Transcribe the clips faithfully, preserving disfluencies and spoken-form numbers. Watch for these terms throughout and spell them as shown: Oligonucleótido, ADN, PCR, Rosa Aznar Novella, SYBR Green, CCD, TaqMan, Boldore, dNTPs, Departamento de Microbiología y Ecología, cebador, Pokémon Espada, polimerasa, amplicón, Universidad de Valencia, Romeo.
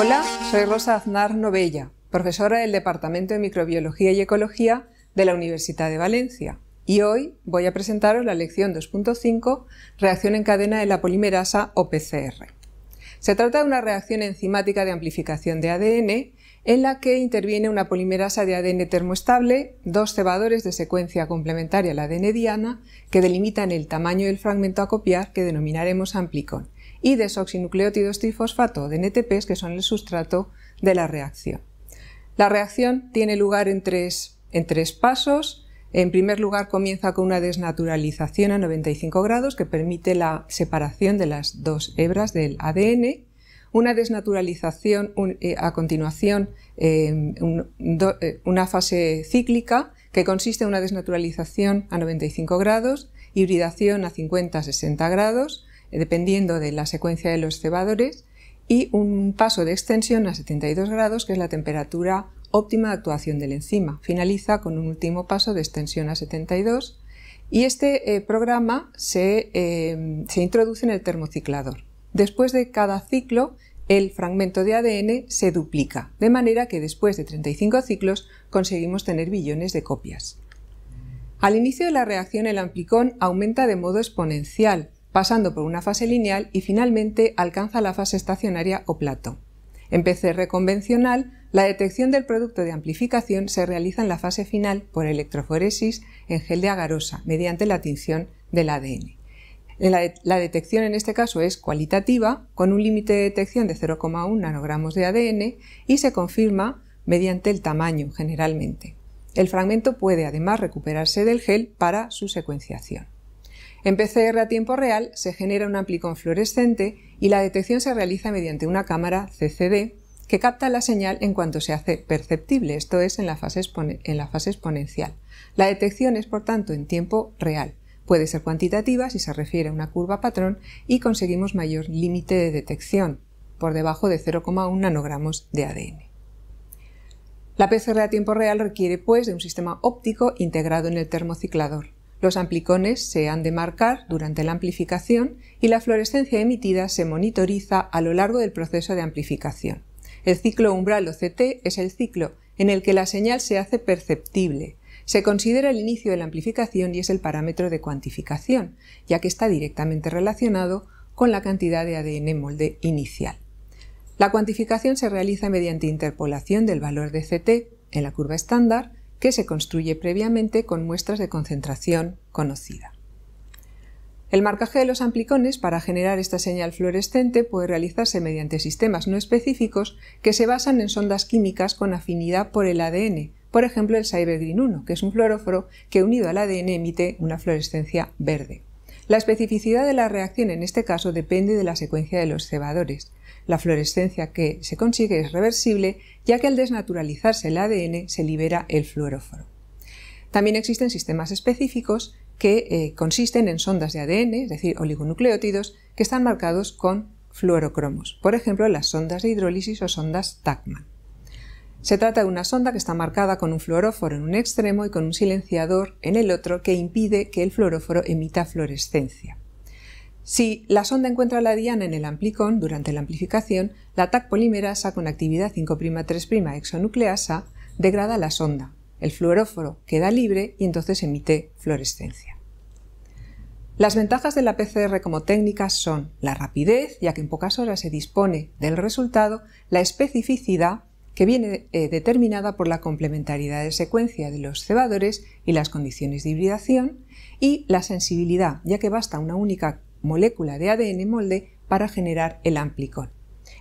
Hola, soy Rosa Aznar Novella, profesora del Departamento de Microbiología y Ecología de la Universidad de Valencia, y hoy voy a presentaros la lección dos punto cinco, reacción en cadena de la polimerasa o P C R. Se trata de una reacción enzimática de amplificación de A D N en la que interviene una polimerasa de A D N termoestable, dos cebadores de secuencia complementaria al A D N diana que delimitan el tamaño del fragmento a copiar, que denominaremos amplicón, y desoxinucleótidos trifosfato o d N T Ps, que son el sustrato de la reacción. La reacción tiene lugar en tres, en tres pasos. En primer lugar, comienza con una desnaturalización a noventa y cinco grados que permite la separación de las dos hebras del A D N. Una desnaturalización, un, eh, a continuación eh, un, do, eh, una fase cíclica que consiste en una desnaturalización a noventa y cinco grados, hibridación a cincuenta a sesenta grados, dependiendo de la secuencia de los cebadores, y un paso de extensión a setenta y dos grados, que es la temperatura óptima de actuación del enzima. Finaliza con un último paso de extensión a setenta y dos, y este eh, programa se, eh, se introduce en el termociclador. Después de cada ciclo, el fragmento de A D N se duplica, de manera que después de treinta y cinco ciclos conseguimos tener billones de copias. Al inicio de la reacción, el amplicón aumenta de modo exponencial, pasando por una fase lineal, y finalmente alcanza la fase estacionaria o plató. En P C R convencional, la detección del producto de amplificación se realiza en la fase final por electroforesis en gel de agarosa mediante la tinción del A D N. La, la detección en este caso es cualitativa, con un límite de detección de cero coma uno nanogramos de A D N, y se confirma mediante el tamaño generalmente. El fragmento puede además recuperarse del gel para su secuenciación. En P C R a tiempo real se genera un amplicón fluorescente y la detección se realiza mediante una cámara C C D que capta la señal en cuanto se hace perceptible, esto es en la fase, en la fase exponencial. La detección es, por tanto, en tiempo real. Puede ser cuantitativa si se refiere a una curva patrón, y conseguimos mayor límite de detección, por debajo de cero coma uno nanogramos de A D N. La P C R a tiempo real requiere, pues, de un sistema óptico integrado en el termociclador. Los amplicones se han de marcar durante la amplificación y la fluorescencia emitida se monitoriza a lo largo del proceso de amplificación. El ciclo umbral o C T es el ciclo en el que la señal se hace perceptible. Se considera el inicio de la amplificación y es el parámetro de cuantificación, ya que está directamente relacionado con la cantidad de A D N molde inicial. La cuantificación se realiza mediante interpolación del valor de C T en la curva estándar, que se construye previamente con muestras de concentración conocida. El marcaje de los amplicones para generar esta señal fluorescente puede realizarse mediante sistemas no específicos que se basan en sondas químicas con afinidad por el A D N, por ejemplo el S Y B R Green uno, que es un fluoróforo que unido al A D N emite una fluorescencia verde. La especificidad de la reacción en este caso depende de la secuencia de los cebadores. La fluorescencia que se consigue es reversible, ya que al desnaturalizarse el A D N se libera el fluoróforo. También existen sistemas específicos que eh, consisten en sondas de A D N, es decir, oligonucleótidos, que están marcados con fluorocromos, por ejemplo las sondas de hidrólisis o sondas TaqMan. Se trata de una sonda que está marcada con un fluoróforo en un extremo y con un silenciador en el otro que impide que el fluoróforo emita fluorescencia. Si la sonda encuentra la diana en el amplicón durante la amplificación, la T A C polimerasa con actividad cinco tres' exonucleasa degrada la sonda. El fluoróforo queda libre y entonces emite fluorescencia. Las ventajas de la P C R como técnica son la rapidez, ya que en pocas horas se dispone del resultado, la especificidad, que viene eh, determinada por la complementariedad de secuencia de los cebadores y las condiciones de hibridación, y la sensibilidad, ya que basta una única molécula de A D N molde para generar el amplicón.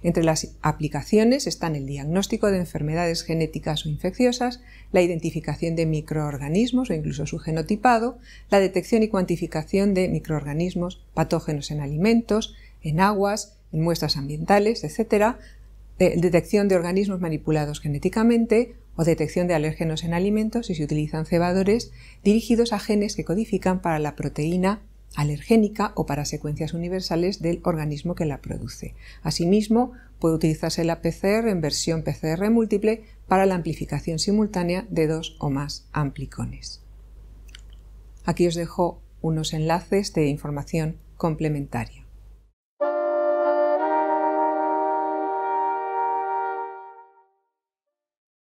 Entre las aplicaciones están el diagnóstico de enfermedades genéticas o infecciosas, la identificación de microorganismos o incluso su genotipado, la detección y cuantificación de microorganismos patógenos en alimentos, en aguas, en muestras ambientales, etcétera, eh, detección de organismos manipulados genéticamente o detección de alérgenos en alimentos si se utilizan cebadores dirigidos a genes que codifican para la proteína alergénica o para secuencias universales del organismo que la produce. Asimismo, puede utilizarse la P C R en versión P C R múltiple para la amplificación simultánea de dos o más amplicones. Aquí os dejo unos enlaces de información complementaria.